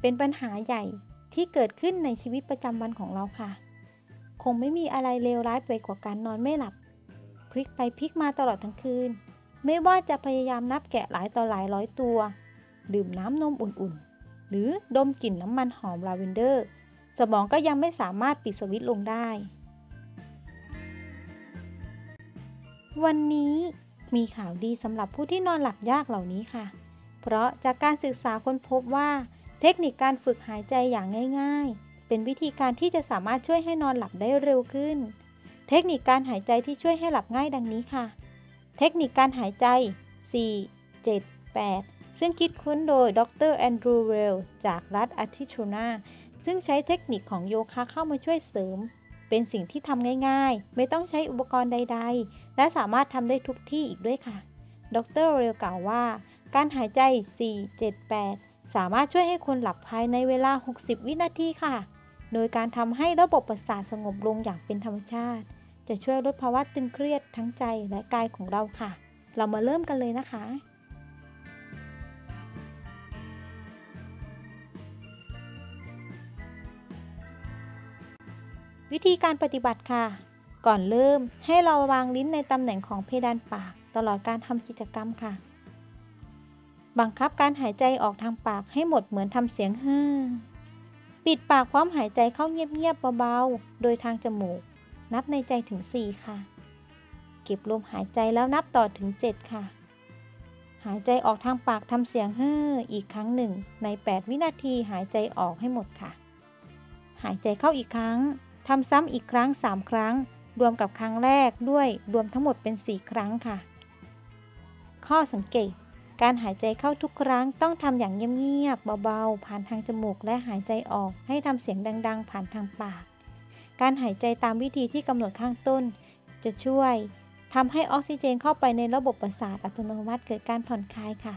เป็นปัญหาใหญ่ที่เกิดขึ้นในชีวิตประจำวันของเราค่ะคงไม่มีอะไรเลวร้ายไปกว่าการนอนไม่หลับพลิกไปพลิกมาตลอดทั้งคืนไม่ว่าจะพยายามนับแกะหลายต่อหลายร้อยตัวดื่มน้ำนมอุ่นๆหรือดมกลิ่นน้ำมันหอมลาเวนเดอร์สมองก็ยังไม่สามารถปิดสวิตช์ลงได้วันนี้มีข่าวดีสำหรับผู้ที่นอนหลับยากเหล่านี้ค่ะเพราะจากการศึกษาค้นพบว่าเทคนิคการฝึกหายใจอย่างง่ายๆเป็นวิธีการที่จะสามารถช่วยให้นอนหลับได้เร็วขึ้นเทคนิคการหายใจที่ช่วยให้หลับง่ายดังนี้ค่ะเทคนิคการหายใจ 4-7-8 ซึ่งคิดค้นโดยดร.แอนดรูว์ เวลส์จากรัฐอาริโซนาซึ่งใช้เทคนิคของโยคะเข้ามาช่วยเสริมเป็นสิ่งที่ทำง่ายๆไม่ต้องใช้อุปกรณ์ใดๆและสามารถทำได้ทุกที่อีกด้วยค่ะดร.เวลส์กล่าวว่าการหายใจ 4-7-8 สามารถช่วยให้คนหลับภายในเวลา60วินาทีค่ะโดยการทำให้ระบบประสาทสงบลงอย่างเป็นธรรมชาติจะช่วยลดภาวะตึงเครียดทั้งใจและกายของเราค่ะเรามาเริ่มกันเลยนะคะวิธีการปฏิบัติค่ะก่อนเริ่มให้เราวางลิ้นในตำแหน่งของเพดานปากตลอดการทำกิจกรรมค่ะบังคับการหายใจออกทางปากให้หมดเหมือนทำเสียงฮือปิดปากพร้อมหายใจเข้าเงียบๆเบาๆโดยทางจมูกนับในใจถึง4ค่ะเก็บลมหายใจแล้วนับต่อถึง7ค่ะหายใจออกทางปากทำเสียงฮืออีกครั้งหนึ่งใน8วินาทีหายใจออกให้หมดค่ะหายใจเข้าอีกครั้งทำซ้ำอีกครั้ง3ครั้งรวมกับครั้งแรกด้วยรวมทั้งหมดเป็น4ครั้งค่ะข้อสังเกตการหายใจเข้าทุกครั้งต้องทำอย่างเงียบๆเบาๆผ่านทางจมูกและหายใจออกให้ทำเสียงดังๆผ่านทางปากการหายใจตามวิธีที่กำหนดข้างต้นจะช่วยทำให้ออกซิเจนเข้าไปในระบบประสาทอัตโนมัติเกิดการผ่อนคลายค่ะ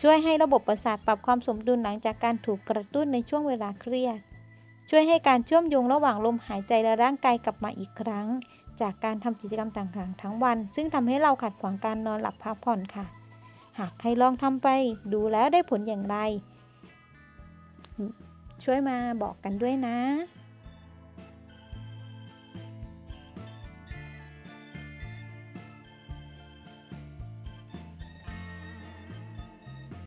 ช่วยให้ระบบประสาทปรับความสมดุลหลังจากการถูกกระตุ้นในช่วงเวลาเครียดช่วยให้การเชื่อมโยงระหว่างลมหายใจและร่างกายกลับมาอีกครั้งจากการทำกิจกรรมต่างๆทั้งวันซึ่งทำให้เราขัดขวางการนอนหลับพักผ่อนค่ะหากใครลองทำไปดูแล้วได้ผลอย่างไรช่วยมาบอกกันด้วยนะ